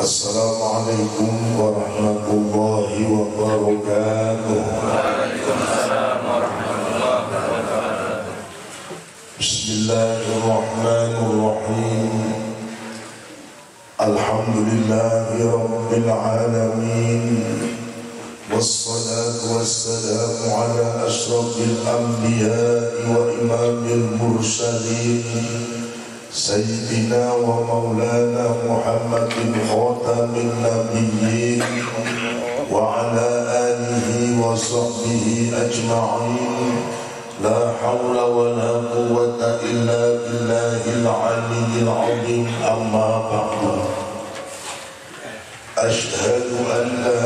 Assalamualaikum warahmatullahi wabarakatuh. Waalaikumsalam warahmatullahi wabarakatuh. Bismillahirrahmanirrahim. Alhamdulillahi rabbil alamin. Wassalatu wassalamu ala asyrafil anbiya'i wa imamil mursalin. Sayyidina wa maulana Muhammadin khatamin nabiyyin wa ala alihi wa sahbihi ajma'in. La hawla wa la quwwata illa billahil aliyyil azim. Amma ba'du. Ashhadu an la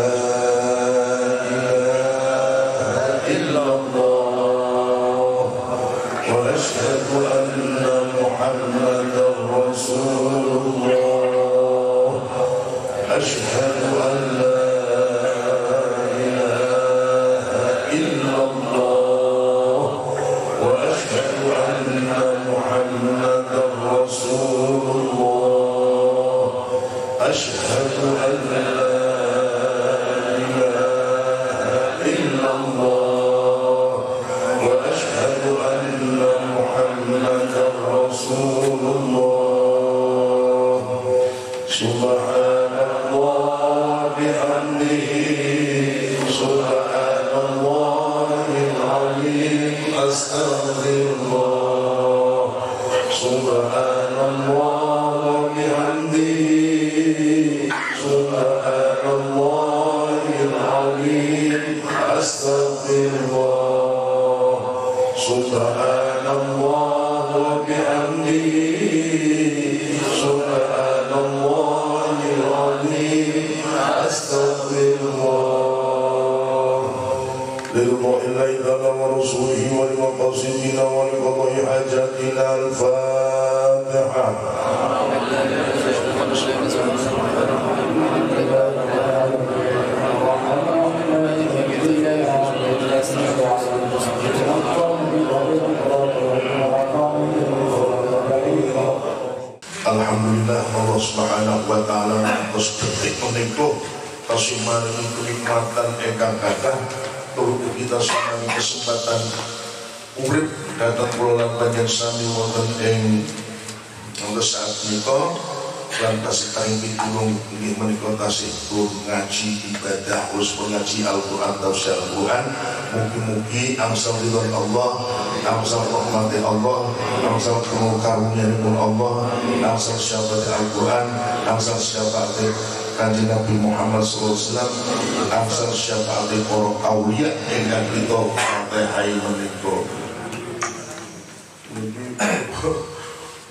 Kanjeng Nabi Muhammad sallallahu alaihi wasallam angsal syafaat para auliya ingkang kita patehi menika.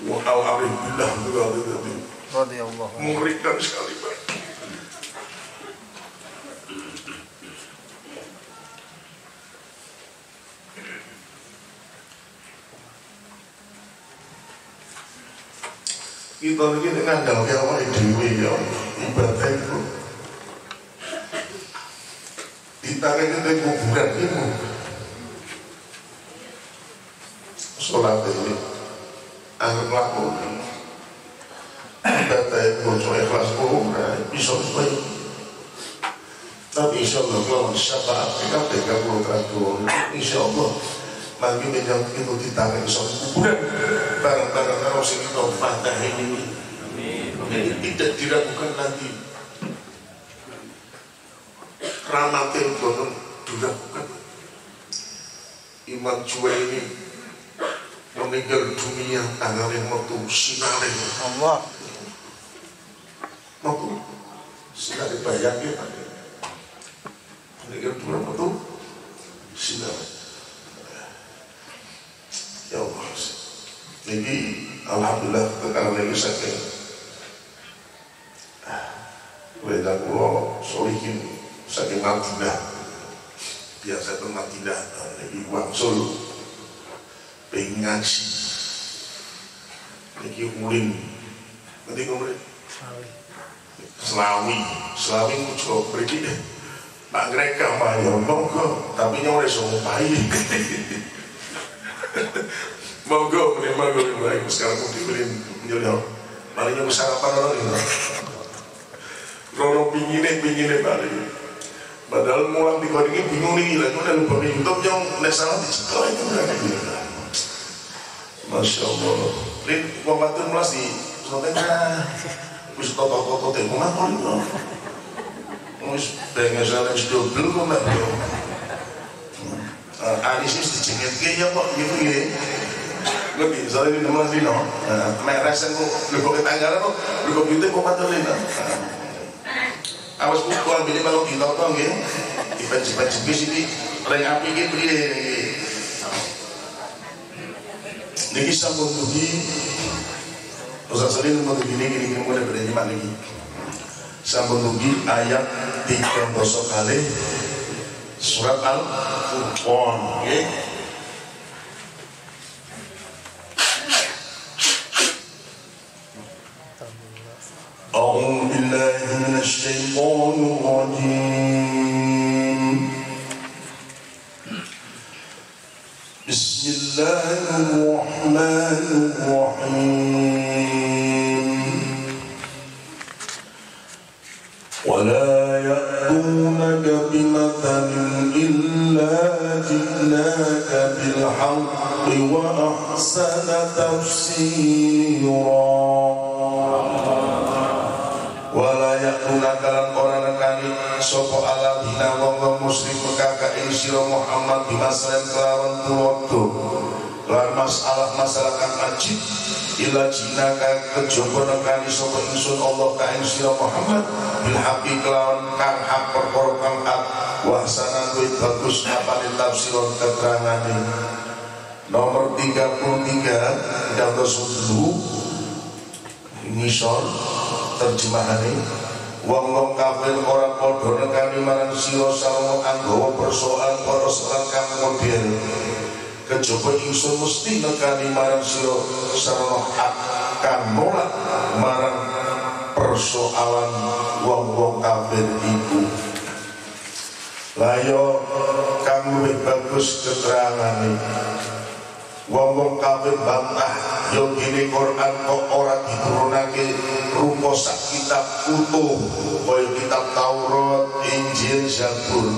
Wa alhamdulillah radhiyallahu anhu. Mengerikan sekali, Pak. Kita ini ngandalke awake dhewe ya. Ibadah itu ditanggini dari kuburan itu sholat ini akan lakukan ibadah itu soal ikhlas kuburan bisa baik tapi insya Allah kalau syafaat kita berikan kuburan insya Allah bagi menyang itu ditanggini soal kuburan barang-barang harus kita patah ini. Jadi tidak diragukan lagi Ramatil Bono diragukan. Imam Juwaini meninggal dunia tanggal yang waktu sinarin Allah waktu sinarin bayangin meninggal dunia waktu sinarin ya Allah. Jadi alhamdulillah tekanan ini saya Weda kulo solihin saking Madinah, biasa itu Madinah lebih wangsul, pengaji, niki uling, nanti kemudian Selawi muncul pergi deh, Pak Greka mayombong kok, tapi nyore sompai, mau go beli sekarang mau dibeliin nyolong, malingnya sarapan orang ini. pinggine bari padahal mulang di kodingi bingung nih lagu dan lupa YouTube yang nesangat dicekel itu berarti Masya Allah lin wabatun mulas di sotena wis toto temu ngakon yo wis pengen jalan double kok yo Anis mesti dicengitke ya kok gitu ya lebih soalnya di nomor sini meresan kok lebok tanggalan kok lebok itu kok patelin awas pukul bini kalau ditotong nggih dipanci-panci iki reng api iki piye niki sampun dugi Rasulullah nomor gini gini mulai berjemaah lagi sampun dugi ayat 30 kali surat Al-Furqan nggih أعوذ بالله من الشيطان الرجيم بسم الله الرحمن الرحيم ولا يأتونك بمثل إلا جئناك بالحق وأحسن تفسيرا wala yakuna kalan orang nekani sopo ala bina wong muslim kakak insiro Muhammad bimasrem kelawan pulodo lan masalah kang ajib ila jinaka kejogo nekani sopo insun Allah ka insiro Muhammad bilhaqi kelawan kang hak perkara kang hak wahsana kuwi bagus apane tafsiran keterangane nomor 33 daftar sulu ngisor terjemahane wong kafir ora padha nekani marang sira sarwa anggawa persoalan para serat kang model kejaba ingsun mesti nekani marang sira sarwa kang nolak marang persoalan wong kafir iku layo kang luwih bagus keterangane wong kafir bantah yo gini Quran kok ora diturunake rupa sak kitab utuh kaya kitab Taurat, Injil, Zabur.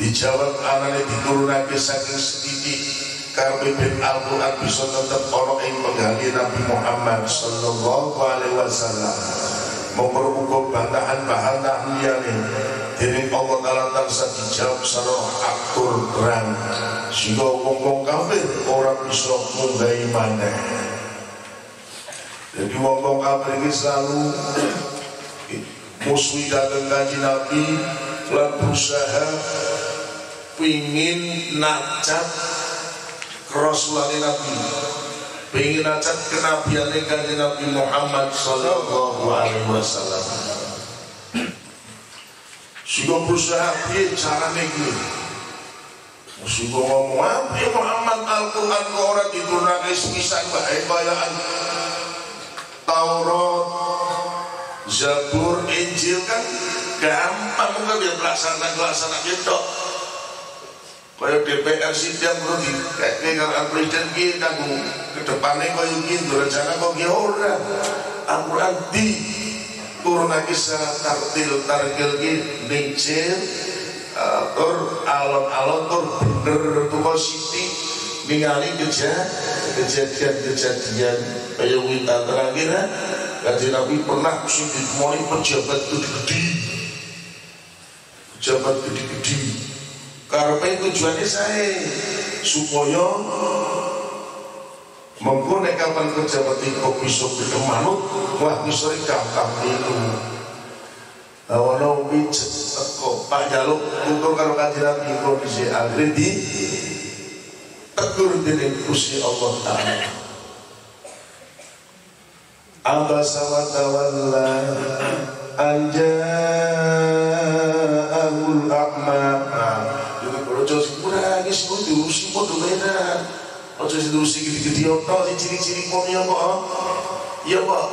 Dijawab anane diturunake saking sithik kabeh Al-Qur'an bisa tetep ana ing penggali Nabi Muhammad sallallahu alaihi wasallam. Monggo bantahan-bantahan liyane dening Allah Taala tansah dijawab sareng atur terang. Sehingga wong-wong kafir ora bisa mundhai maneh. Jadi wong-wong kafir iki selalu musuhi dhateng Kanjeng Nabi lan berusaha pengin nacat kerasulan Nabi, pengin nacat kenabiane Kanjeng Nabi Muhammad sallallahu alaihi wasallam. Sehingga berusaha piye carane iki Musuh ngomong apa Muhammad Al-Quran ke orang diturunake sepisan bae bayaan Taurat, Zabur, Injil kan gampang kok dia melaksanakan itu. Kaya DPR sidang perlu dikekne karo presiden ki kanggo kedepane koyo iki rencana kok ya ora. Al-Quran diturunake secara tartil ki ning tur alon-alon tur bener tuh positif ningali kejadian kayak wita terakhir Kanjeng Nabi pernah mesti ditemui pejabat gede-gede karepe tujuannya saya supaya menggunakan kapan pejabat itu bisa berkemanut wah bisa gampang itu ono pijet teko Pak Jaluk kumpul karo Kanjeng Nabi provinsi Agri di tegur dening Gusti Allah Taala Abasa wa tawalla anja'ul a'ma dene projo sipurane sipun diurusi podo menan aja diurusi gede-gede otot ciri-ciri kono ya kok ya kok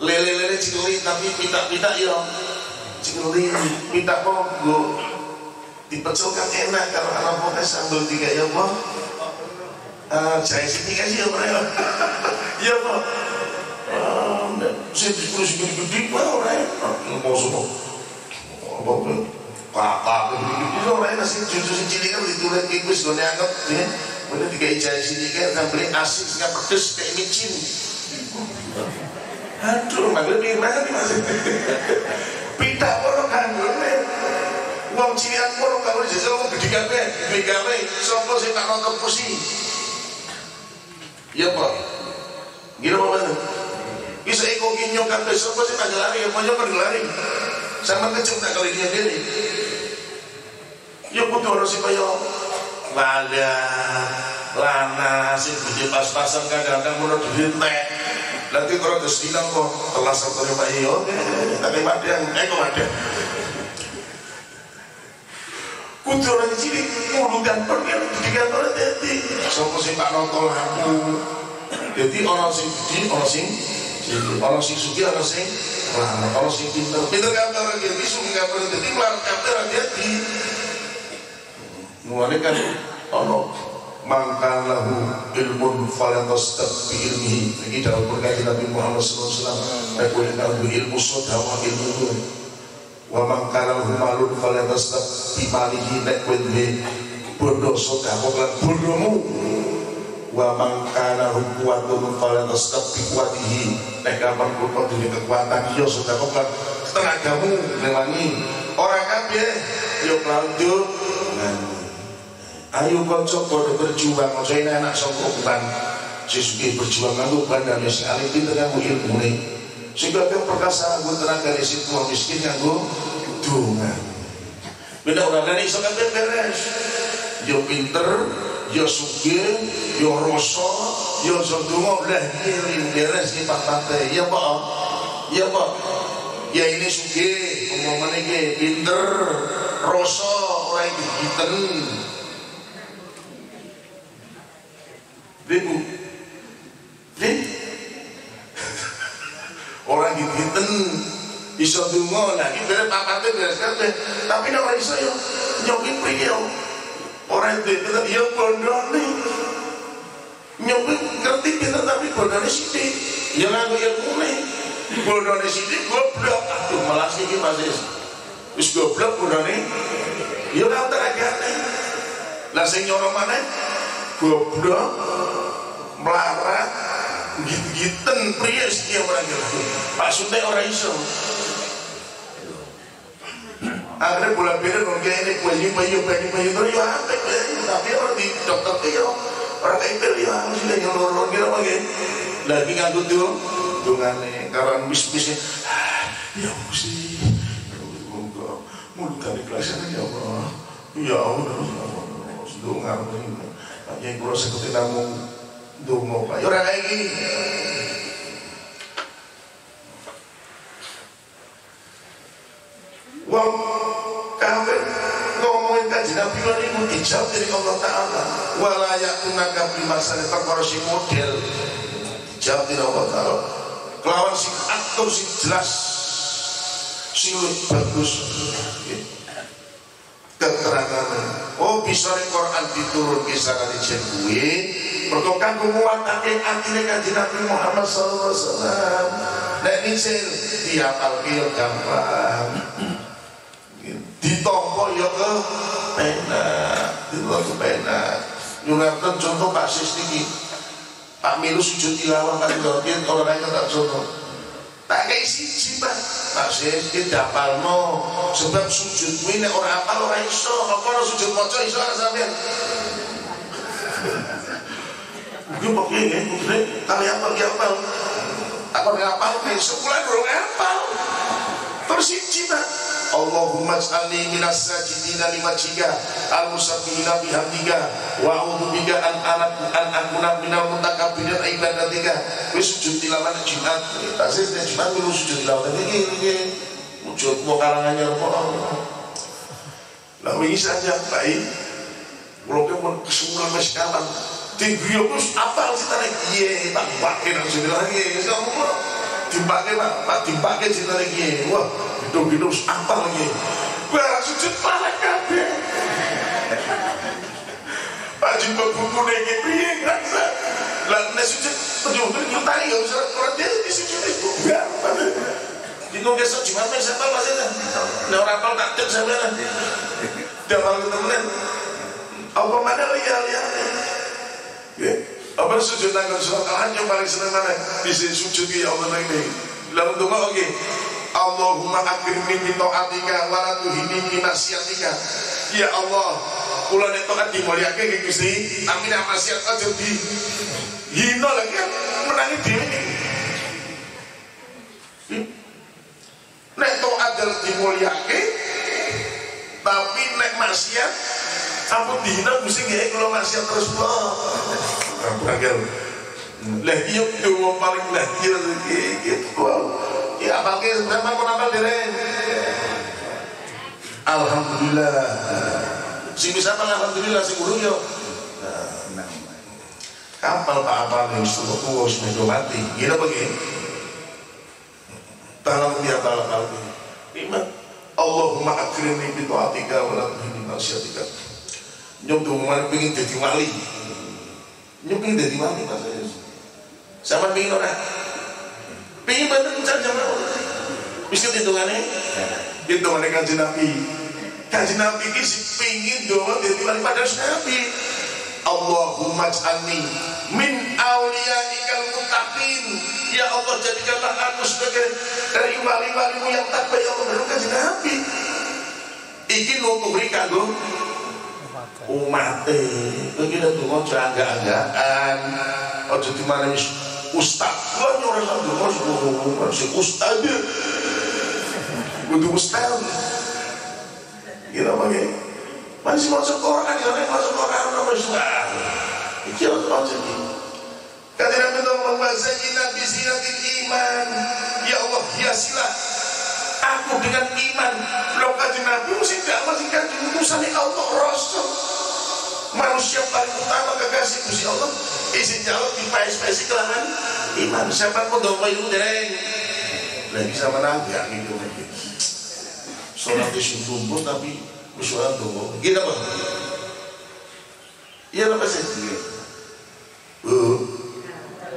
lele cilik tapi pitak-pitak ya cilik pitak kok go dipecel kan enak kalau ana pokoke sambel tiga ya apa jahe sithik ya ora ya apa ndak sing dikulis-kulis ora enak poso apa kakak itu orang masih jujur cilik kan ditulis kuis gue anggap ya boleh dikai jahe sini kan sambil asin nggak pedes kayak micin aduh maklum di mana masih pita orang kangen uang cilian orang kalau di sana orang gede gawe sopo sih tak nonton pusi ya pak gila mana bisa ikut nyokan besok sih tak lari yang banyak berlari sama kecil tak kali dia diri ya kudu orang sih kaya lada lana sih biji pas-pasan kadang-kadang mulut dirintek nanti kalau kesilang kok telah satu rumah iya tapi padang kok padang kudu orang cilik mulungan pergian pendidikan orang jadi sama sih pak nonton aku jadi orang sih biji orang sih orang sih suki orang sih nah, kalau si pinter gambar dia bisu nggak berhenti keluar kapter dia di nuane kan ono mangkal lahu ilmun falatastaq bi ilmihi iki dalam berkaitan Nabi Muhammad sallallahu alaihi wasallam boleh tahu ilmu sedawah ilmu wa mangkal lahu malun falatastaq bi malihi nek kowe duwe bondo sedawah lan bondomu wa mangkana hukuatun falatastaq bi kuatihi nek gampang kok duwe kekuatan yo sedekah kan tenagamu ngelangi ora kabeh yo lanjut ayo kanca padha berjuang aja enak saka kuban sisih berjuang kanggo bandane sekali pinter kanggo ilmune sing kabeh perkasa kanggo tenaga sing tuwa miskin kanggo donga beda ora nek iso kabeh beres yo pinter yo sugih yo rasa yo sedonga lah ngiring deres iki patate ya Pak ya ini sugih umpamane iki pinter rasa ora digiten Ibu orang digiten iso donga lah iki beres papate beres kabeh tapi nek ora iso yo nyoki priye orang itu ya bondone nyoba ngerti pinter tapi bondone sithik ya nganggo ilmune bondone sithik goblok aduh malas iki Mas wis goblok bondone ya ora teragane lah sing nyoro maneh goblok melarat gigiten priye setiap orang gitu maksudnya orang iso akhirnya bulan biru nongke ini bayu terus ya antek tapi orang di dokter itu orang kipil ya sudah nyelur gitu apa gitu lagi ngangkut tuh dongane karena bis-bisnya ya mesti mulut dari kelasnya ya Allah dongan yang kalau seperti namun dongo pak ya orang kayak gini wong kafir ngomongin kaji Nabi lan iku dijawab dari Allah Ta'ala wala yakunaka fi masal taqwa si model dijawab dari Allah Ta'ala kelawan sing atur sing jelas sing bagus keterangan oh bisa ning Quran diturun kisah kali jen kuwi mergo kanggo nguwatake atine kanjeng Nabi Muhammad sallallahu alaihi wasallam nek nisil diapalke yo gampang ditompo yo kepenak nyunaken contoh Pak Sis niki Pak Milu sujud tilawah kan dorken ora kaya tak contoh tak kayak siji Pak Sis tidak palmo sebab sujud ini orang apa orang iso kalau sujud moco iso ada sambil mungkin pokoknya kali apa aku gak apal sebulan belum apal terus siji Allahumma ja'alni minas sajidina limajika al-musabbihina bihamdika wa'udhubika an-anakuna minal mutakabbirina ibadatika wis sujud tilawah Jumat tak sih Jumat lu sujud tilawah ini wujud mau kalangannya lalu ini saja baik kalau kamu kesemuran masih kapan tinggi terus apal kita lagi tak pakai dan sini lagi kamu dipakai pak dipakai sini lagi wah hidup-hidup apa lagi gue sujud parah kabeh Pak Jumbo buku ini piye ngerasa lalu sujud penyukur nyutari ya bisa kurang dia disujud enggak bingung besok Jumat main sepal masih kan nah orang kalau takut saya bilang udah malu temen apa mana lihat apa sujud nanggung surat al-Anjum paling senang mana bisa sujud ya Allah nanggung lalu tunggu oke Allahumma akrimni binta'atika waratuhini minasyatika ya Allah ulan itu kan dimuliakan ke Gusti amin amasyat aja di hino lagi kan menangi diri nek to adal dimuliakan tapi nek masyat ampun dihina mesti gak kalau masyat terus loh agak lah iya itu paling lahir gitu ya apalagi sebenarnya aku nampil diri alhamdulillah si bisa alhamdulillah si guru yo kapal Pak Apal yang sudah tua sudah mati gila begini dalam tiap apal ini Allahumma akrimni bi ta'atika wa la tuhini ma'siyatika nyom dong pengen jadi wali nyom pengen jadi wali Mas sama pengen orang pengen bener mencari sama orang bisa hitungannya hitungannya Kanjeng Nabi Kanjeng Nabi isi pingin doa dari wali pada Nabi. Allahumma ja'alni min awliyaikal muttaqin. Ya Allah jadikanlah aku sebagai dari wali-walimu yang takwa yang menurut Kanjeng Nabi. Iki lu memberi kagum umat. Begitu tuh ojo agak-agakan. Ojo di mana ustaz. Gua nyuruh satu orang si ustaz. Untuk ustaz. Kita pakai masih masuk Quran, orang masuk Quran nama Islam. Iki orang macam ni. Kadang-kadang kita membaca Nabi sinatin iman. Ya Allah, hiasilah aku dengan iman. Belum kaji Nabi mesti tak masih kaji urusan Allah Rasul. Manusia paling utama kekasih mesti Allah. Isi jauh di pais-paisi kelangan iman. Siapa pun doa itu dereng. Lagi sama Nabi gitu lagi. Solat isu tumbuh tapi usulan tumbuh. Kita apa? Ia apa sih? Bu,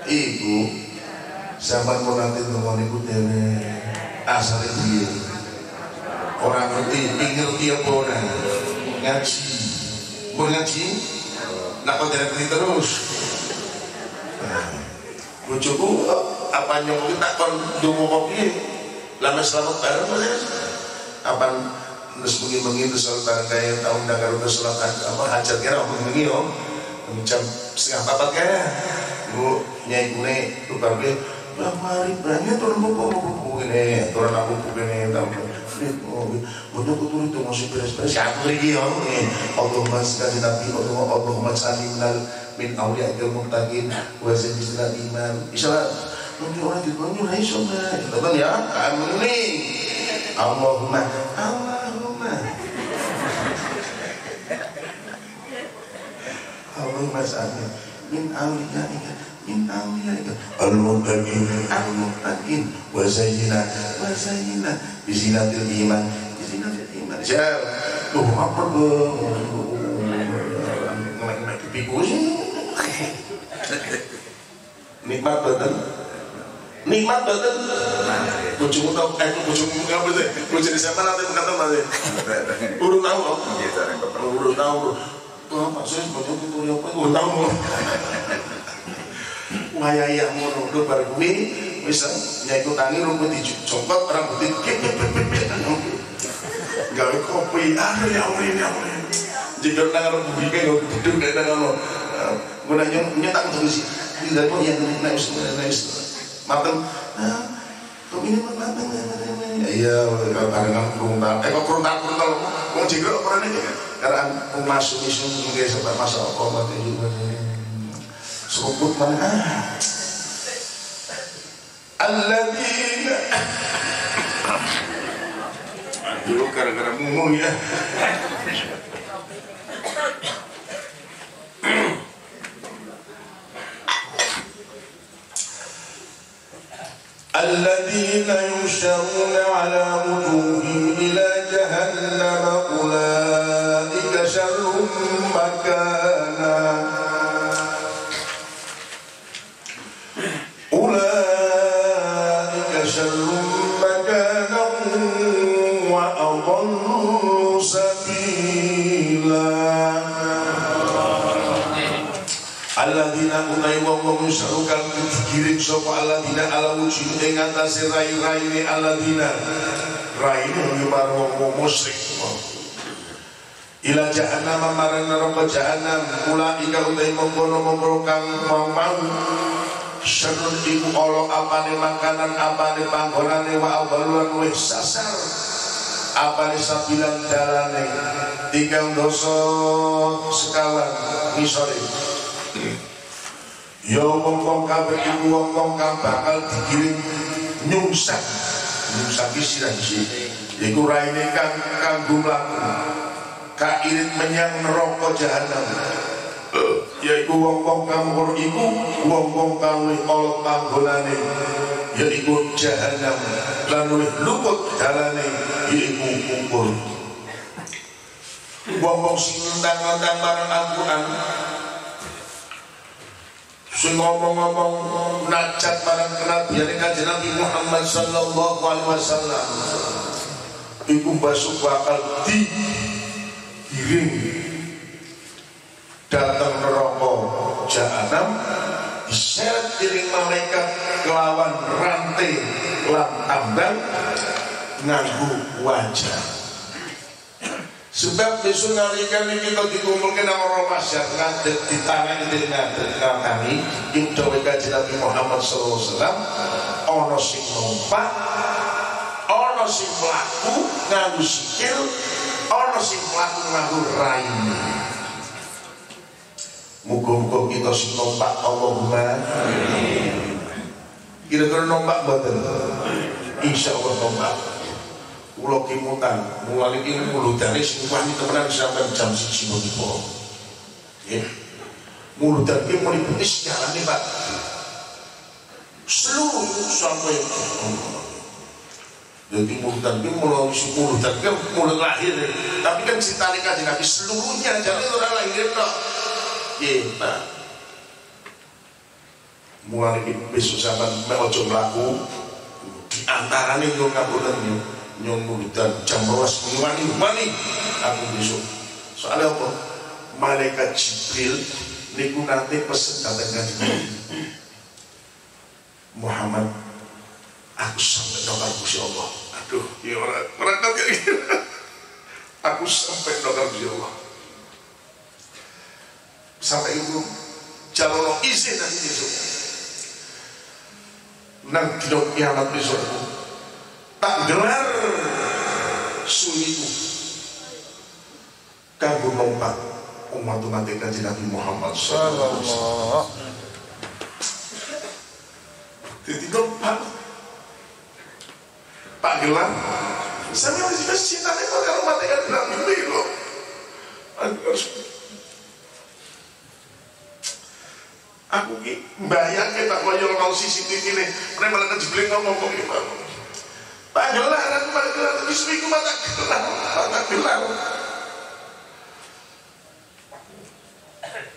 ibu, sampai kau nanti temuan ibu dari asal dia orang ngerti, pinggir dia bodoh, ngaji, boleh ngaji? Nak kau tidak ngerti terus? Kau cukup apa yang kita kau dulu kopi? Lama selamat bareng masih. Apa terus begini terus barang kayak tahun dagar udah selatan apa hajat kira begini om jam setengah apa kaya bu nyai kune tuh bangke mari banyak turun buku ini turun aku buku ini tahu banyak aku turun itu masih beres siapa lagi om Allahumma sekali nabi Allahumma cari min awliya ikal muktagin wazir bismillah iman misalnya nanti orang di bangun hai sobat kita bang ya kamu ini Allahumma Allahumma Allahumma sa'amin min awliyaika al-muttaqin wa zayyina bizinatil iman bizinatil iman jauh tuh apa tuh ngelak-ngelak dipikus nikmat betul nikmat betul kucing tahu aku kucing apa sih kucing siapa nanti berkata nanti urut tahu aku urut tahu maksudnya macam itu apa urut tahu wayah yang mau urut berkuwi bisa nyai tangi rumput dicopot orang putih gawe kopi ada yang lain jika tangan rumput kayak gak duduk dari tangan lo gue nanya nyetak terus tidak pun yang naik mateng ini mateng iya barengan kurungan kok kurungan kok jengkel apa ini karena aku masuk isu sebagai sebab masalah komat ini seruput mana alladzina dulu gara-gara ngomong ya الذين يشرون على وجوههم إلى جهنم أولئك شر مكانا أولئك أضل سبيلا Alladina utai wong-wong sarukan digiring sapa alladina ala wujud ing atase rai-raine alladina raine yubar wong-wong musyrik ila jahannam marang neraka jahannam kula ing utai mongkon-mongkon kang mau sareng iku ala apane makanan apane panggonane wa abalan wis sasar apane sabilan dalane tigang dosa sekawan misore ya wong-wong kabeh iku wong-wong kang bakal digiring nyungsat nyungsat sirahise iku raine kang kanggo mlaku kairit menyang neraka jahanam yaiku wong-wong kang ora iku wong-wong kang ala panggonane yaiku jahanam lan luput dalane yaiku kubur wong-wong sing nentang-nentang marang Al-Qur'an sing ngomong-ngomong najat marang kenabiane Kanjeng Nabi Muhammad sallallahu alaihi wasallam iku besok bakal digiring datang neraka jahanam diseret dening malaikat kelawan rantai lan tambang nganggo wajah sebab besok narikan ini kita dikumpulkan sama orang masyarakat ngadek di tangan itu ngadek kami yang dawai kaji Nabi Muhammad SAW ono sing numpak ono sing pelaku nganggu sikil ono sing pelaku nganggu raini muka-muka kita sing numpak Allahumma kira-kira numpak badan insya Allah numpak pulau kimutan, mulai ini mulutane semua ini temenan sampai jam 6 menit. Ya. Mulutan ki meliputi sejarah nih Pak. Seluruh sampai jadi mulutan ki mulai mulutan ki mulai lahir. Tapi kan cerita nikah jadi seluruhnya jadi orang lahir kok. Ya, Pak. Mulai ini besok sampai ojo mlaku di antarane yo ngapunten yo. Nyong mulutan jam rolas mani aku besok soalnya apa malaikat Jibril niku nanti pesen datang Kanjeng Muhammad aku sampai nang Gusti Allah aduh ya ora aku sampai nang Gusti Allah sampai ibu jalono izin nang besok nang dina kiamat besok tak gelar sunyiku kanggo numpak umat umat Kanjeng Nabi Muhammad sallallahu alaihi wasallam dadi numpak tak gelar sampeyan wis cintane karo umat Kanjeng Nabi lho aku ki mbayangke tak koyo karo CCTV ne nek malah kejebling ngomong iki Pak gelar, aku malah gelar, bismiku mata gelar, mata gelar.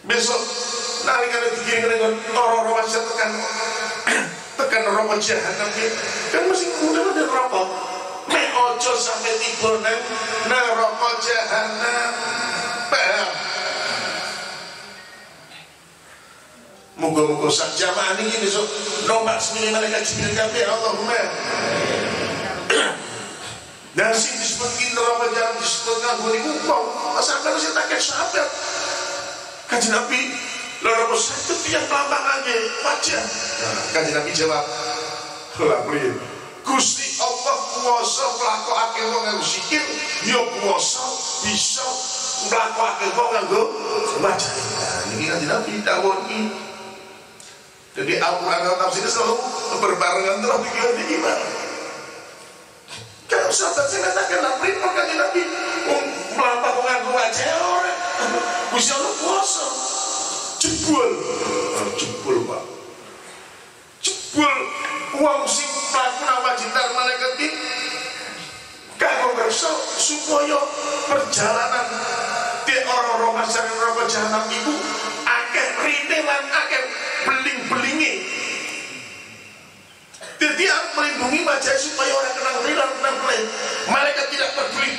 Besok, narikannya dikiring-kiring, toro romasnya tekan rokok jahat, kan masih mudah ada rokok. Mek ojo sampai tiba, nah rokok jahat, paham. Moga-moga sak jamaah ini besok, nombak semini mereka jibil kami, Allahumma. Dan sing disebut neraka jahanam disebut nganggo niku kok asalkan sing tak sahabat Kanjeng Nabi loro sakit tiyang pelampangane wajah Kanjeng Nabi jawab lha priye Gusti Allah kuwasa mlakokake wong nganggo sikil ya kuwasa bisa mlakokake wong nganggo wajah niki Kanjeng Nabi dawuh iki jadi Al-Qur'an tafsir selalu berbarengan terus iki gimana kalau sahabat saya katakan lapri perkanya Nabi melapa mengaku wajah orang bisa lu puasa jebul Pak jebul uang sing pelaku nama jintar malaikat ini kagak ngerasa supaya perjalanan di orang-orang masyarakat rokok jahanam itu akeh rintelan akeh beling-belingi jadi harus melindungi wajah supaya orang kenal hilang kenal lain. Malaikat tidak peduli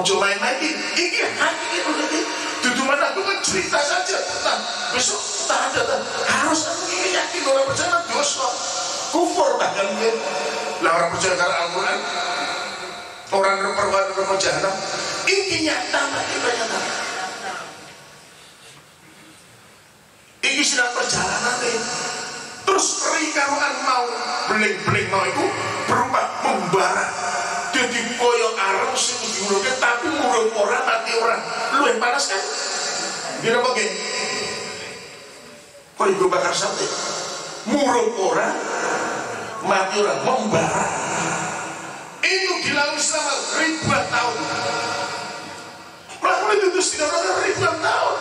Ojo main-mainin. Ini hati itu nanti duduk mana aku kan cerita saja. Nah besok tak ada tak. Harus aku ini yakin orang percaya dosa kufur bahkan dia. Lah orang percaya karena Al-Quran. Orang perempuan jahanam. Ini nyata mati banyak nyata. Ini sedang perjalanan nih. Terus perikaruan mau beling-beling mau itu berubah membara. Jadi koyok arang sih diurutnya tapi mulut orang mati orang. Lu yang panas kan? Dia apa gini? Kok ibu bakar sate? Mulut orang mati orang membara. Itu dilalui selama ribuan tahun. Melakukan itu sudah ribuan tahun.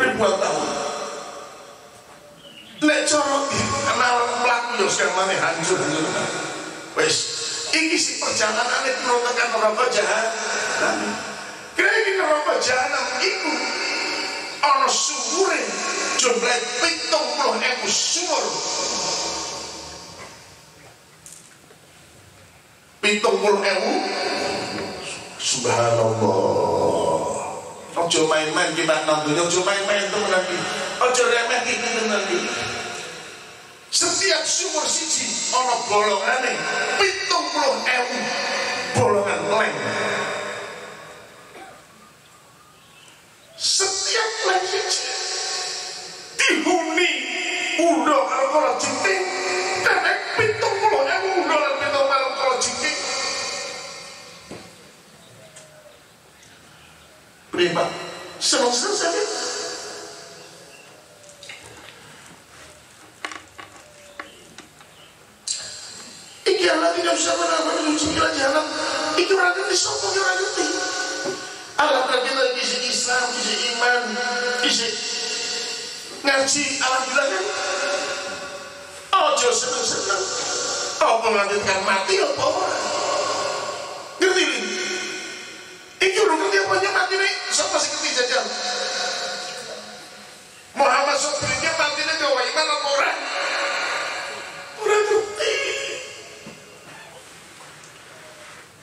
Ribuan tahun lecorok kenal pelaku yang sekarang mana hancur wes ini si perjalanan ini menurunkan neraka jahanam kira ini neraka jahanam itu ada sumurin jumlah 70.000 sumur 70.000 subhanallah. Ojo main-main kita nanti, ojo main-main itu nanti, ojo remeh itu nanti. Setiap sumur siji ono bolongane 70.000 bolongan leng. Setiap leng siji dihuni undo alkohol jiting, tenek 70.000 undo alkohol jiting. Prima, selesai. Iki Allah tidak usah menambah jumlah jalan. Itu rakyat disokong rakyat ini. Allah berkata isi Islam, isi iman, isi ngaji. Allah bilang kan, ojo senang-senang. Kau melanjutkan mati apa orang? Ngerti ini? Iki udah ngerti apanya mati nih? Siapa sih ngerti jajan? Muhammad Sobrinya mati nih ke Waiman apa orang? Orang ngerti.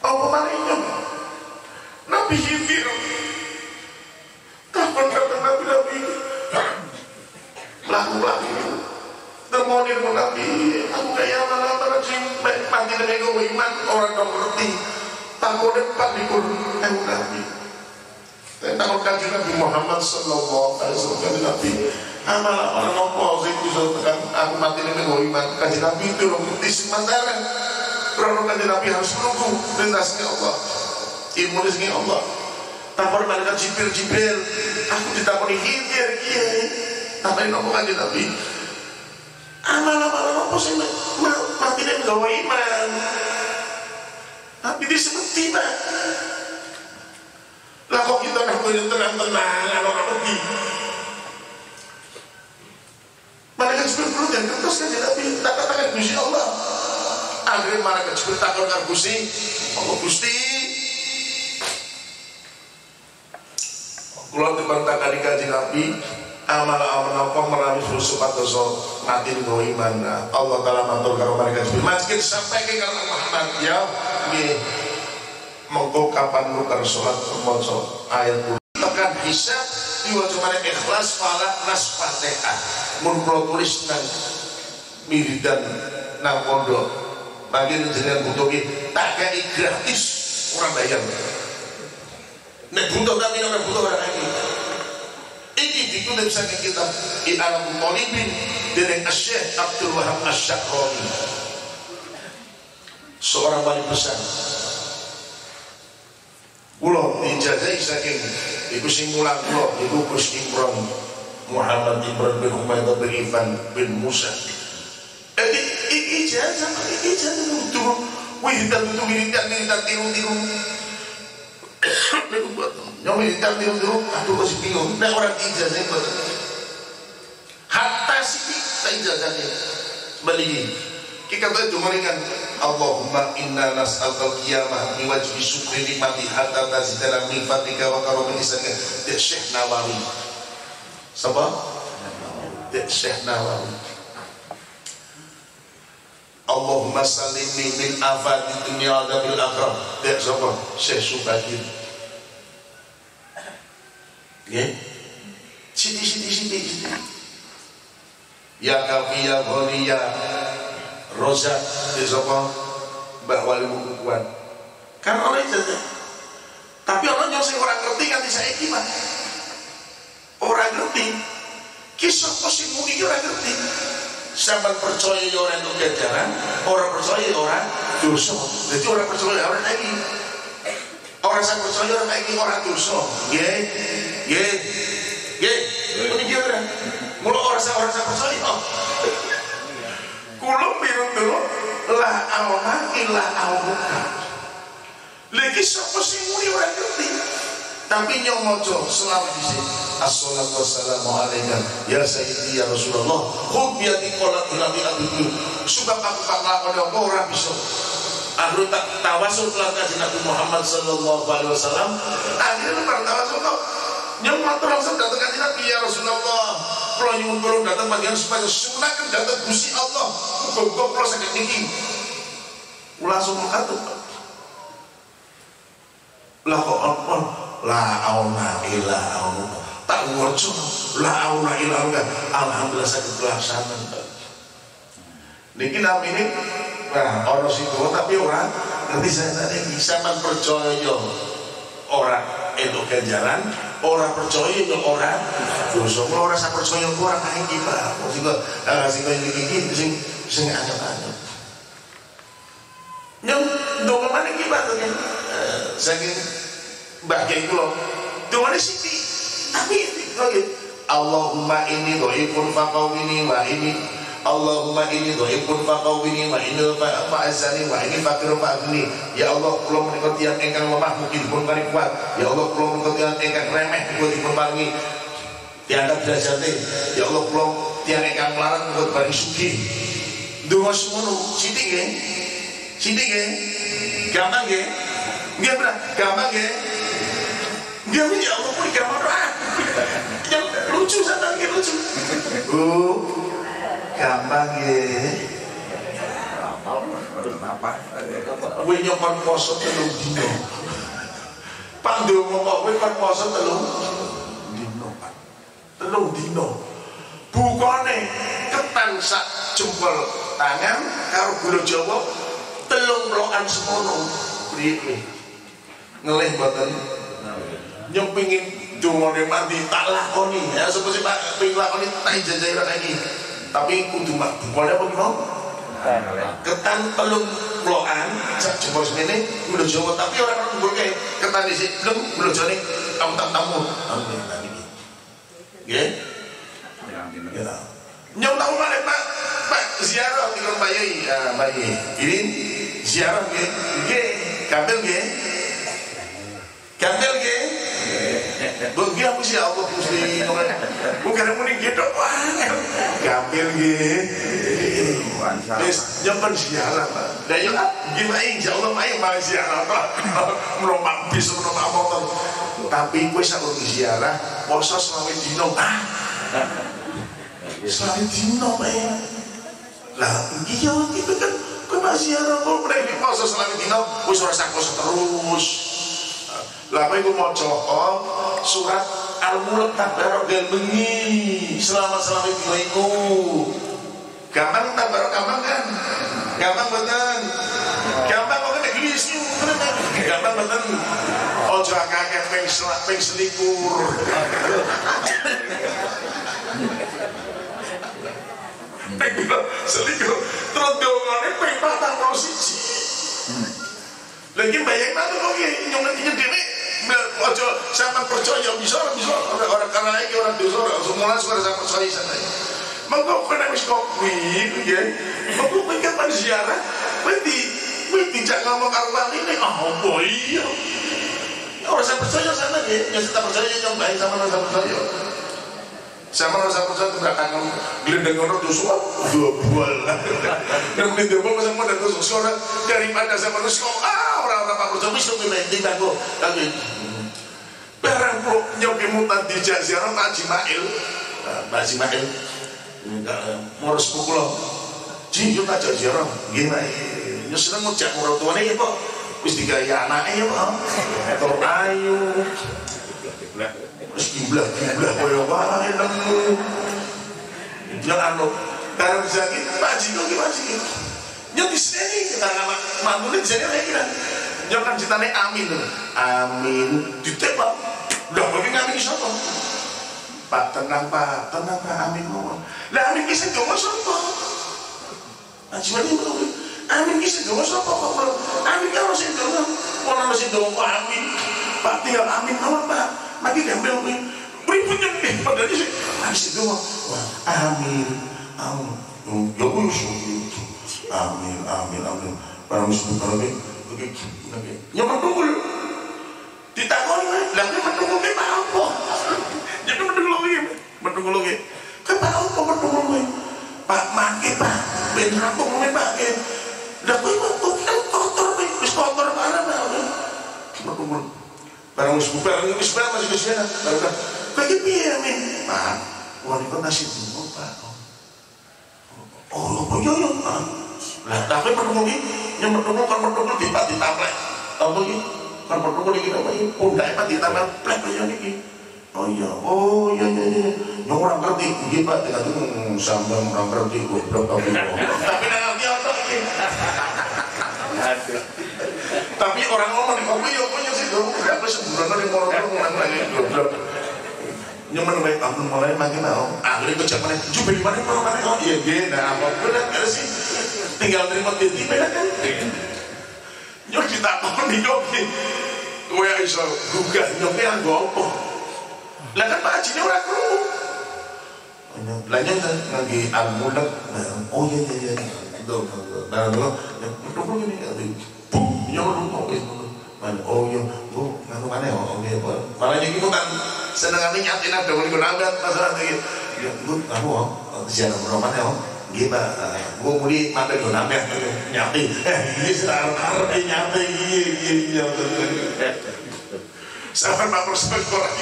Apa marinya? Nabi Hidir. Kapan datang Nabi? Melaku-laku itu. Termonir Nabi. Aku kayak malam-malam sih. Mati nih ke Waiman orang gak ngerti. Tahun depan dikurunkan Nabi. Tahun kaji Nabi Muhammad sallallahu alaihi wasallam Nabi. Amalah orang nopo sih bisa tekan aku mati ini mengiman kaji Nabi itu loh di sementara. Perlu kaji Nabi harus menunggu perintahnya Allah. Imunisnya Allah. Tapor mereka jibril. Aku ditapori Hidir iya. Tapi nopo kaji Nabi. Amalah orang nopo sih mati ini mengiman. Tapi dia seperti mah. Lah kok kita nak boleh tenang-tenang orang pergi. Mereka juga perlu dan kertas kan tapi tak katakan Gusti Allah. Akhirnya mereka juga tak katakan Gusti, Allah Gusti. Kalau dibantakan dikaji Nabi, amal-amal kau meramis bersupat dosa mati di bawah iman. Allah Taala matur kalau mereka juga masjid sampai ke kalangan Muhammad ya. Mengko kapan lu karo salat maca ayat tekan hisab diwajibane ikhlas falak nas Fatihah mun pro tulis nang miridan nang pondok bagian jenengan butuh iki tak kei gratis ora bayar nek butuh tapi ora butuh ora kei iki ditulis saking kitab I Alamul Talibin dening Syekh Abdul Wahab Asy-Syakrani seorang wali besar. Kulo dijajai saking ibu simulan kulo ibu Gus Imron Muhammad Imron bin Humaydah bin Irfan bin Musa. Jadi ijazah turun wiridan itu wiridan tirung-tirung. Lalu buat yang wiridan tirung-tirung aku masih bingung. Nah orang ijazah buat hatta sih ijazahnya balik. Kita kata dengaringan Allahumma inna nas'alkal qiyamah biwajhi syukri nikmati hatta tazidana min fadlika wa karumin isaka ya Syekh Nawawi. Sebab ya Syekh Nawawi. Allahumma salini min afati dunia dan bil akhirah. Dek sapa? Syekh Subagir. Nggih. Siti. Ya kafi ya ghaliya rozak dek sapa? Mbah Wali Bukuan. Kan oleh saja. Tapi orang yang sing ora ngerti kanthi saiki Mas. Ora ngerti. Kisah posisi muni ora ngerti. Sampai percaya orang untuk jajaran, orang percaya orang dosa. Jadi orang percaya orang lagi, orang saya percaya orang lagi orang dosa. Ye, begini orang. Mula orang saya percaya. Oh, kulum biru lah awana ilah awuka. Lagi siapa sih muni orang ngerti? Tapi nyomojo selalu di sini. Assalatu wassalamu alaikum ya sayyidi ya Rasulullah. Hubyati qolat ulami abdu. Suka aku paklakon apa ora bisa. Aku tak tawasul lan Nabi Muhammad sallallahu alaihi wasallam. Akhirnya bertawasul kok. Nyemot langsung datang kanthi Nabi ya Rasulullah. Kula nyuwun kula datang panjenengan supaya sunaken datang Gusti Allah. Muga-muga kula saged niki. Kula langsung ngatur. Lah kok alpon la auna illa auna tak ngurus la auna illa auna. Alhamdulillah sakit pelaksanaan niki nami ini nah ono situ tapi orang ngerti saya tadi sampean percaya orang entuk ganjaran orang percaya orang dosa ora sak percaya orang kae iki Pak sing iki sing anyep-anyep nyong ndonga meneh iki Pak saking Mbak Kiai kula, doane Siti. Tapi Allahumma inni dhaifun faqawini wa inni Allahumma inni dhaifun faqawini wa inni fa'azani wa inni faqirun fa'ghni. Ya Allah, kula menika tiyang ingkang lemah mugi dipun paring kuat. Ya Allah, kula menika tiyang ingkang remeh mugi dipun paringi diangkat derajate. Ya Allah, kula tiyang ingkang larat mugi dipun paringi sugih. Donga semono Siti nggih. Siti nggih. Gampang nggih. Nggih, Bro. Gampang nggih. Dia punya Allah pun gambaran yang lucu sangat lucu. Bu, gampang ya. Apa? Gue nyokon poso telung dino. Pandu ngomong gue nyokon poso telung dino. Bukone ketan sak jempol tangan karo gula Jawa telung lokan semono priye ngelih boten. Yang pingin cuma mandi tak lakoni ya seperti pak pingin lakoni tak jajai lagi tapi kudu mak bukannya apa belum ketan telung peloan sak jempol semene belum jauh tapi orang berke ketan di sini belum jauh nih tamu lagi ya nyong tahu mana pak ziarah di rumah bayi bayi ini ziarah ge kabel ge bagi aku sih Allah Gusti bukan muni gitu gampil nggih wis nyepen ziarah Pak la yo gimana insyaallah main ziarah Pak merombak bis merombak motor tapi kowe sak urung ziarah poso selama dino selama dino Pak lah iki yo iki kan kowe ziarah kok mrene poso selama dino wis ora sak poso terus. Lama itu mau cokok surat Al-Mulk Tabarok dan bengi selama-selama itu iku gampang Tabarok gampang kan? Gampang betul gampang kok kena gelis itu gampang betul ojo kakek peng selikur peng selikur terus dongannya peng patang kau siji lagi bayang nanti kok nyongan-nyongan diri ojo sampean percaya bisa orang karena iki orang dosa semula suara sampean percaya santai. Mengko kena wis kok kuwi nggih. Mengko kapan ziarah kuwi dijak ngomong karo waline ah opo iya. Ora sampean percaya santai nggih, ya sampean percaya yang baik sampean sampean percaya. Sampean sampean percaya enggak kangen glendeng ngono dosa dobol. Nek mung dobol sampean dak dosa ora daripada sampean kok orang Pak Kurjo wis ngene ditanggo tapi barang kok nyobi mutan dijajaran Pak Jimail Pak Jimail murus kula Ji, yo tak jarang, gimana? Yo seneng ngejak orang tuanya ya pak, terus digaya anaknya ya pak, kalau ayu, terus jumlah koyo barang yang jalan lo, barang sakit, maji yo di sini kita nama mantunya di sini lagi lah, yo kan ceritanya amin, ditembak, udah begini amin siapa? Pak, tenang pak, amin mohon. Lah amin kisah gak masuk apa? Ajimannya betul, amin kisah gak masuk apa? Amin kan masih doang, kalau masih doang pak amin, pak tinggal amin mohon pak, nanti diambil amin, berikutnya nih padanya sih, masih doang, amin, amin, ya wih gitu, amin, para muslim para amin, oke, yang mendukul, ditakoni, lagi mendukul dia apa? Jadi mendukung lagi. Kenapa kok mendukung lagi? Pak mangke pak, ben rampung men pak. Lah kowe kok kotor wis kotor barang Pak. Mendukung. Barang wis bubar, wis barang masih kesana. Barang. Kok iki piye men? Pak, wong iki nasi dino Pak. Oh, yo. Lah tapi mendukung iki, yang mendukung kan mendukung dipat ditaplek. Tahu iki? Kan mendukung iki apa iki? Pundake pat ditaplek plek yo niki. Oh iya. Yang orang ngerti, gini pak, tidak tuh sambang orang ngerti, gue belum tahu. Tapi nanti apa ini? Tapi orang ngomong di kopi, ya punya sih dong. Tapi sebenarnya di orang lagi belum. Nyaman baik, ampun mulai makin tahu. Akhirnya kejamannya, coba gimana perempuan? Oh iya gini, nah apa? Benar nggak sih? Tinggal terima titik, benar kan? Nyok kita apa nih nyoki? Gue bisa gugah nyoki yang gopoh. Lah kan Pak Haji ini orang kru belanja lagi al-mulak. Oh iya Betul ini ya oh iya bu, ngaku mana ya malahnya gitu kan senang kami nyatin ada yang menambah masalah itu ya bu, ngaku siapa berapa ya gimana gue muli mata yang menambah nyatin ini seharusnya nyatin iya sampai Pak Prospek orang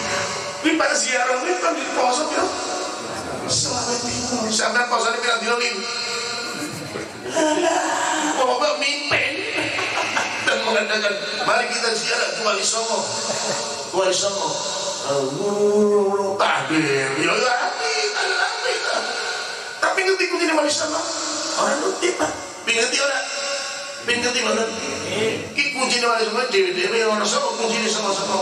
ini pada ziarah ini kan di poso ya selama ini sampai poso ini bilang dilolin bapak mimpin dan mengadakan mari kita ziarah ke Wali Songo tahdir ya tapi ngerti di Wali Songo orang ngerti Pak ngerti orang ngerti orang iki kuncine wae semua dhewe-dhewe ana sapa kuncine sama-sama.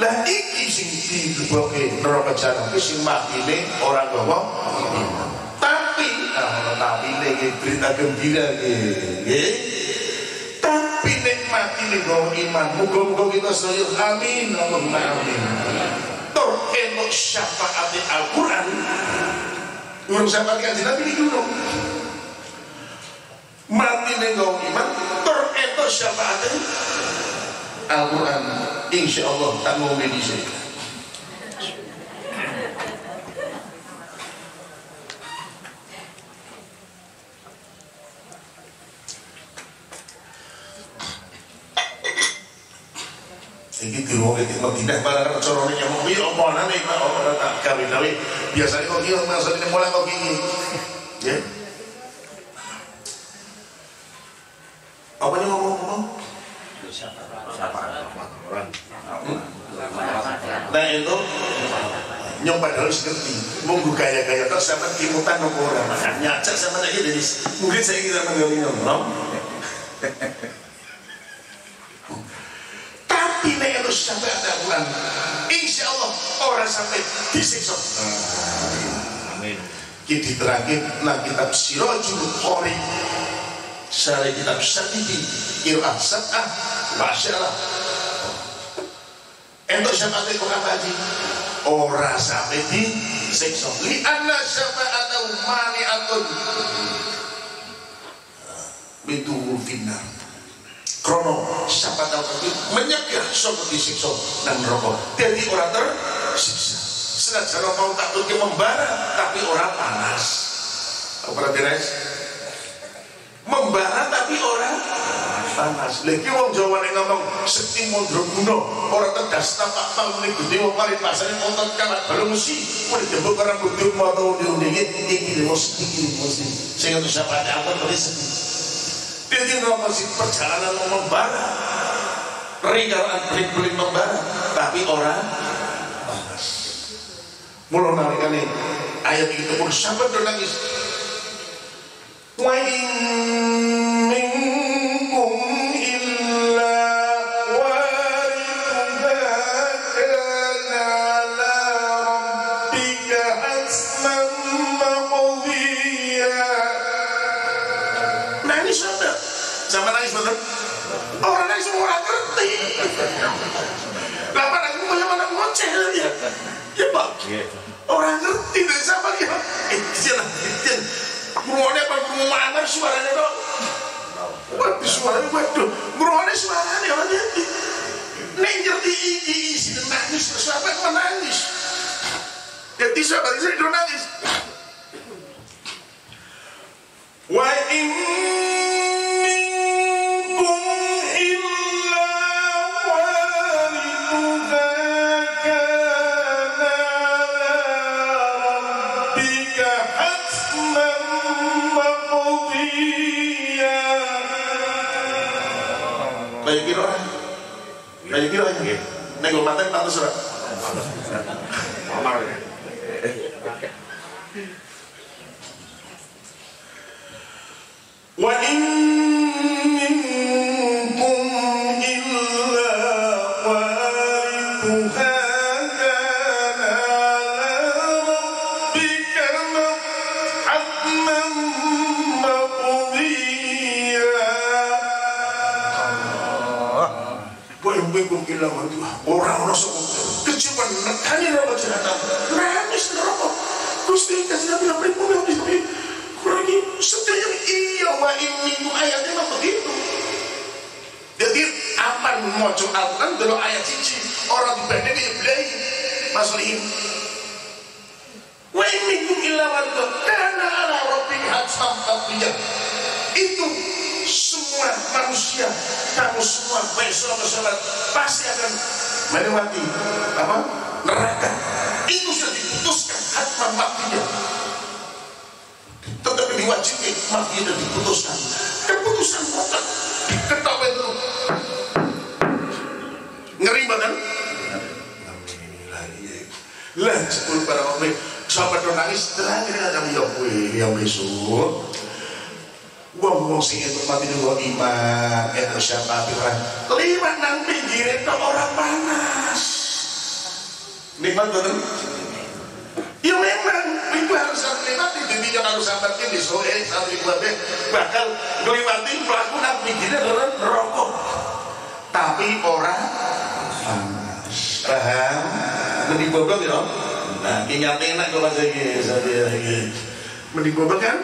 Lah iki sing diduboke neraka jahanam iki sing makile ora gawa. Tapi iki berita gembira iki, nggih. Tapi nek mati nggo iman, muga-muga kita sedaya amin Allahumma amin. Tur enok syafaat Al-Qur'an. Urang syafaat kanjeng Nabi iki lho. Mati nggo iman terhentos syafaat Al-Quran insya Allah tak mau medisi ini diwongit tidak pada corone nyamuk ya apa nanti tak kawin biasanya kok gila maksudnya mulai kok gini ya apa yang ngomong? Nah itu nyong padahal harus ngerti monggo gaya-gaya terus sama timutan orang nyacak sama lagi dari mungkin saya kira menggawin orang tapi ini harus sampai ada bulan insya Allah orang sampai disiksa amin kita terakhir nah kitab Sirajul Qori secara kitab Satiti Qira'ah Sat'ah Masya'Allah entuk syafaat Al-Quran Haji ora sampai di seksa li'anna syafa'atau mani'atun biduhul finnar krono syafaat Al-Quran menyegah sobat di seksa dan rokok jadi orang tersiksa senajan orang tak pergi membara tapi orang panas apa berarti guys membara tapi orang panas. Lagi wong Jawa ning ngomong Sekti Mandraguna ora tegas tapak pang nggede wong mari pasane montot kalah baru mesti kudu jebuk karo budhe moto undi-undi iki mesti sing terus sampeyan aku tulis. Dadi ngomong sing perjalanan membara. Ringaran beli-beli membara tapi ora panas. Mula nalikane ayat iki pun sampeyan nangis. Orang ngerti dari siapa dia? Jen, beruangnya apa? Mana suaranya dong? Waduh suaranya, waduh, beruangnya suaranya orang ngerti. Ngerti isi nangis, sahabat menangis. Jadi sahabat saya itu nangis. Wa nego maten atau surat. Amar. Wa orang-orang sokong kecuali nekani rokok jenatang nangis rokok terus dikasih nabi nabi nabi kurang setuju iya wa minggu ayatnya memang begitu jadi aman mojo Al-Quran dulu ayat cici orang dibanding dibelai maslihin wa minggu ilawan karena ala robin hatsam tabiat itu semua manusia kamu semua besok sholat pasti akan melewati apa neraka itu sudah diputuskan hatman matinya tetapi diwajibkan matinya dan diputuskan keputusan mutlak ketawa itu ngeri banget lah sepuluh para omik sahabat lo nangis terakhir kami yang besok wong-wong sing mati ning wong iman eta siapa ora liwat nang pinggire kok ora panas nikmat boten ya memang itu harus dilewati dene karo sahabat iki besok satu ibadah bakal ngliwati pelaku nang pinggire rokok tapi ora panas paham mending boblok ya nah iki nyatenak kok saiki saiki mending boblok kan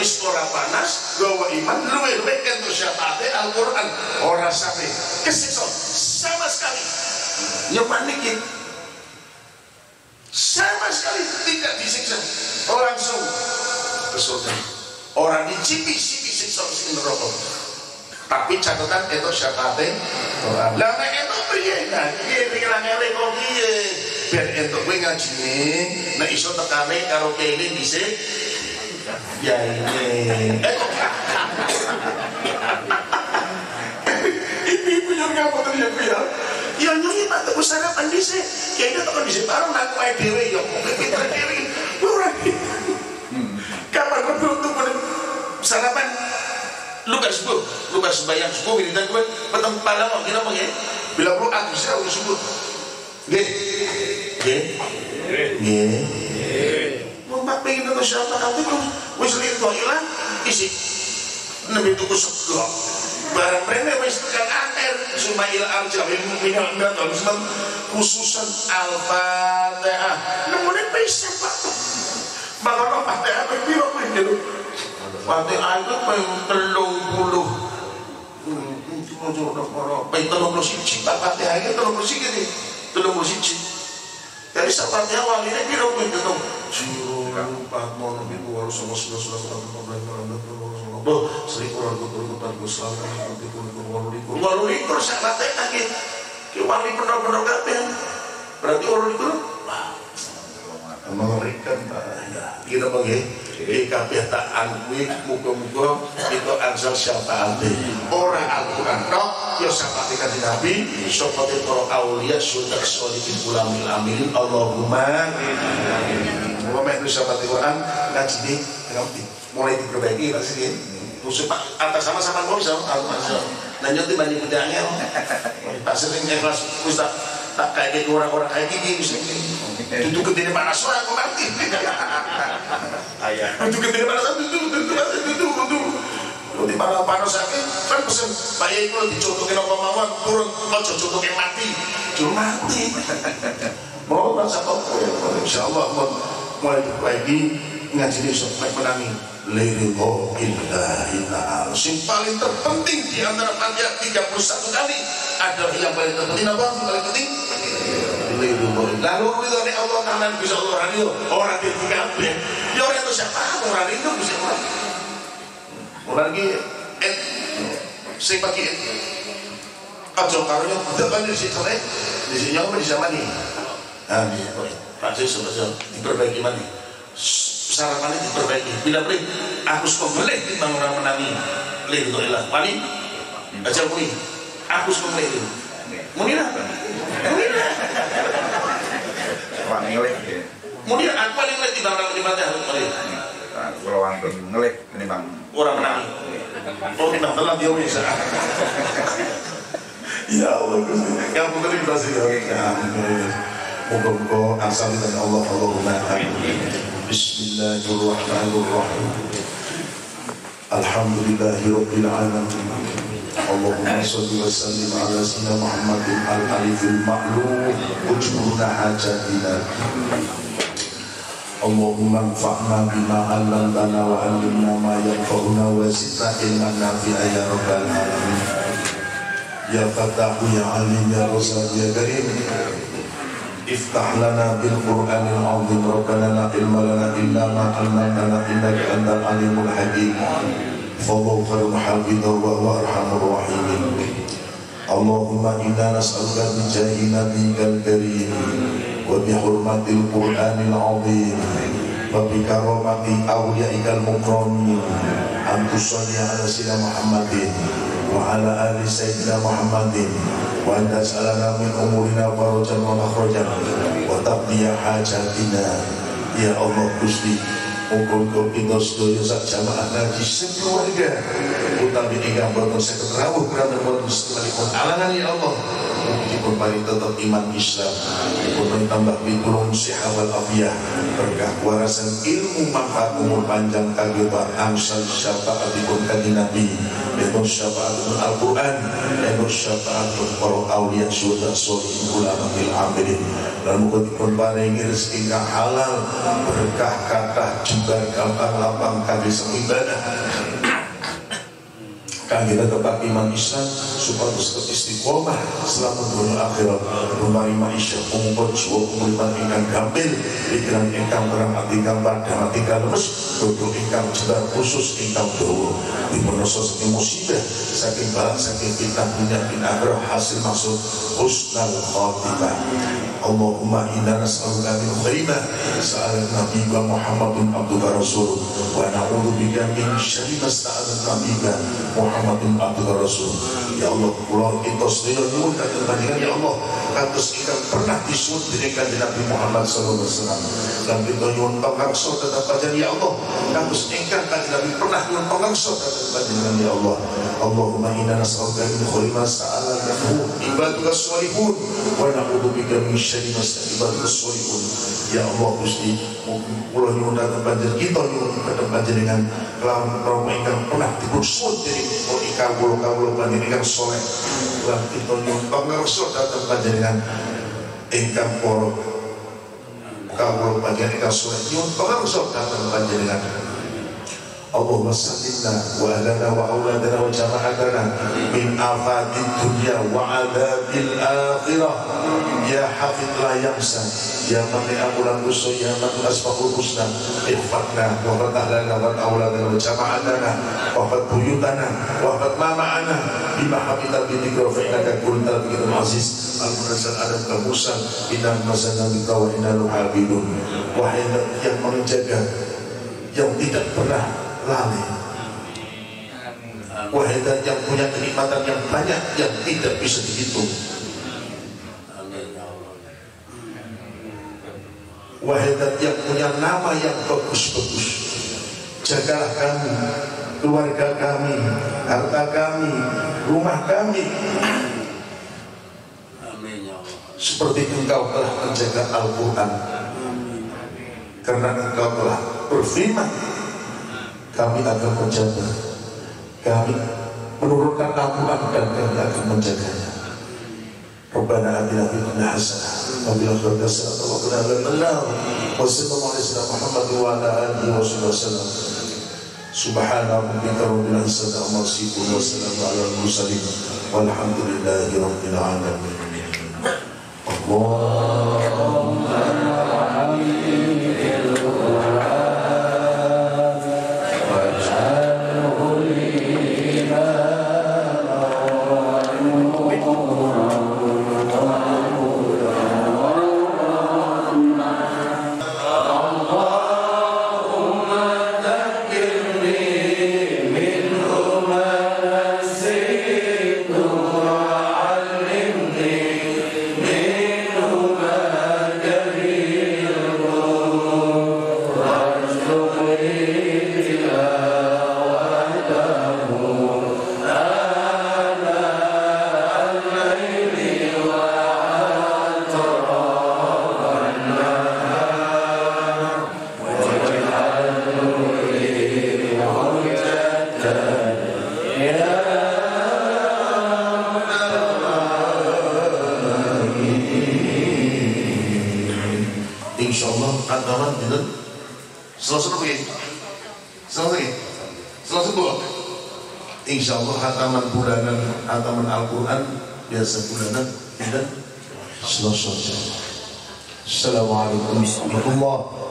wis ora panas gawa iman luwe-luwe kanggo syafaate Al-Qur'an ora sampe kesiksa sama sekali nyepani iki sama sekali tidak disiksa orang langsung kesurga orang dicicipi siksa sing neraka tapi catatan itu syafaate ora lha nek itu piye nah iki pikiranane kok piye ben entuk kowe ngajine nek iso tekane karo kene dhisik ya ini ibu yang ngapot yang biar yang nyungi patut usaha pandisi kayaknya tak kondisi bareng aku IDW yang mungkin terdiri murahki kapan beruntung sarapan lukas bayang subuh bintang gue petang malam mau kira pengen bila perlu aku sih aku subuh gih Mbak pengen nonton siapa kali itu wis lihat hilang isi nabi tuku segelok barang mereka wis tekan akhir Sumail Al-Jabir minyak dan Islam khususan Al-Fatihah namun bisa pak bakal apa Fatihah berpiro berpiro Fatihah itu pengelung puluh pengelung puluh siji Fatihah itu pengelung puluh siji ini pengelung puluh siji dari Fatihah walinya piro berpiro Jiro, Pak Mono, Bibu, harus sama sudah-sudah Allah serikuran kutur-kutan kusalah kutipun walulikur walulikur saya batik lagi kiwali benar-benar kapan berarti walulikur mengerikan bahaya kita panggil dikabih tak angwi muka-muka itu ansal syafa'ati orang Al-Quran ya syafa'atikan di Nabi syafa'ati para awliya sudah solikin ulamil amin Allahumma Allahumma itu syafa'ati Quran ngaji di mulai diperbaiki rasanya musuh atas sama-sama kosong dan nyoti banyak bedanya pasti yang kelas Ustaz tak kayak orang-orang kayak gini itu ketiri panas orang kok ngerti itu ketiri panas itu di panas lagi kan pesen bayang itu dicontohin apa mawar turun ojo contohin mati cuma mati mau rasa kok insya Allah mulai lagi ngaji sobat menangi liriko indah indah yang paling terpenting di antara panjang 31 kali adalah yang paling terpenting apa? Yang paling penting liriko indah lalu itu ada Allah kanan bisa Allah radio orang itu kabeh ya orang itu siapa? Orang itu bisa orang lagi saya pakai kacau karunya tidak kan disini nyawa disamani nah pasti sebesar diperbaiki mani sarapannya diperbaiki bila beri aku suka beli di bangunan menangi leh untuk ilah wali aja muni aku suka beli munirah munirah wani ngelih munirah aku paling ngelih di bangunan menimbatnya kalau orang ngelih menimbang orang menangi oh tidak telah dia bisa ya Allah yang putri kita sih ya muka-muka asal dan Allah Allahumma amin Bismillahirrahmanirrahim. Alhamdulillahirabbil alamin. Allahumma shalli wa sallim ala sayyidina Muhammadin al-alifil ma'lum wujudun hajatina. Allahumma anfa'na bima 'allamtana wa 'allimna ma yanfa'una wa zidna ilman nafi'a ya rabbal alamin. Ya Fattahu ya Alim ya Razzaq ya Karim. Iftah lana bil Qur'anil azim Rabbana la ilma lana illa ma 'allamtana innaka antal alimul hakim Fadhlu khairul hafidhu wa huwa arhamur rahimin Allahumma inna nas'aluka bi jahi nabiyikal karim wa bi hurmatil Qur'anil azim wa bi karamati awliya'ikal mukramin an tusalli 'ala sayyidina Muhammadin wa 'ala ali sayyidina Muhammadin wa anta salana min umurina farajan wa makhrajan wa taqdiya hajatina ya Allah Gusti muga-muga kita sedaya sak jamaah ngaji sekeluarga utawi ingkang boten saged rawuh kranten boten setunggalipun alangan ya Allah dipun paring tetep iman Islam dipun tambah piturun sehat wal afiyah berkah warasan ilmu manfaat umur panjang kagem angsal syafaatipun kanjeng Nabi dipun syafaatipun Al-Qur'an dipun syafaatipun para auliya syuhada sholihin ulama bil amilin lan muga dipun paringi rezeki kang halal berkah kathah jembar gampang lapang kangge ibadah kami tetap iman Islam supaya tetap istiqomah selama dunia akhirat rumah iman Islam umur jiwa umur ikan gampil pikiran ikan berang hati gambar dan hati lemes duduk ikan jelar khusus ikan berhubung dipenuhi saking musibah saking bahan saking bintang minyak bin akhirah hasil maksud husnal khatimah Allahumma inna nas'aluka min khairah sa'alat Nabi Muhammadun abduka rasul wa na'udzubika min syarri ma sta'adzaka bika Muhammad Muhammadun abduka rasul ya Allah kula kita sedaya nyuwun kagem panjenengan ya Allah kados ingkang pernah disuwun dening kanjeng Nabi Muhammad sallallahu alaihi wasallam lan kita nyuwun pangreksa dhateng panjenengan ya Allah kados ingkang kanjeng Nabi pernah nyuwun pangreksa dhateng panjenengan ya Allah Allahumma inna nas'aluka min khairi ma sa'alaka ibaduka sholihun wa na'udzubika min syarri ma sta'adzaka sholihun ya Allah Gusti kula nyuwun dhateng panjenengan kita nyuwun dhateng panjenengan lan rama ingkang pernah dipun suwun dening ikan bulu-bulu panjenengan soleh lan kita nyuwun ngerso dhateng panjenengan ingkang para kawula panjenengan soleh nyuwun ngerso dhateng panjenengan Allahumma sallimna wa ahlana wa auladana wa jama'atana min afati dunia wa adabil akhirah. Ya hafid la yamsa, ya mani'amulan rusuh, ya manu asfahul husna. Ihfadna wa fatahlana wa auladana wa jama'atana wa fat buyutana wa fat mama'ana bima hafidal bidik rofi'na kakultal bikin aziz al-munazal adam kamusan inna mazana bika wa inna luhabidun. Wahai yang menjaga, yang tidak pernah lalai. Wahai yang punya kenikmatan yang banyak yang tidak bisa dihitung. Wahai yang punya nama yang bagus-bagus. Jagalah kami, keluarga kami, harta kami, rumah kami, seperti engkau telah menjaga Al-Quran. Karena engkau telah berfirman, kami akan menjaga, kami menurunkan Al-Quran dan kami akan menjaganya. Rabbana atina fid hasanah wa fil akhirati hasanah wa qina adzaban nar. Wassallallahu ala Muhammadin wa ala alihi wa sahbihi wasallam. Subhanarabbika rabbil izzati amma yasifun wa salamun alal mursalin walhamdulillahi rabbil alamin. Insyaallah khataman bulanan, khataman Al-Quran biasa bulanan dan selesai. Assalamualaikum warahmatullahi wabarakatuh.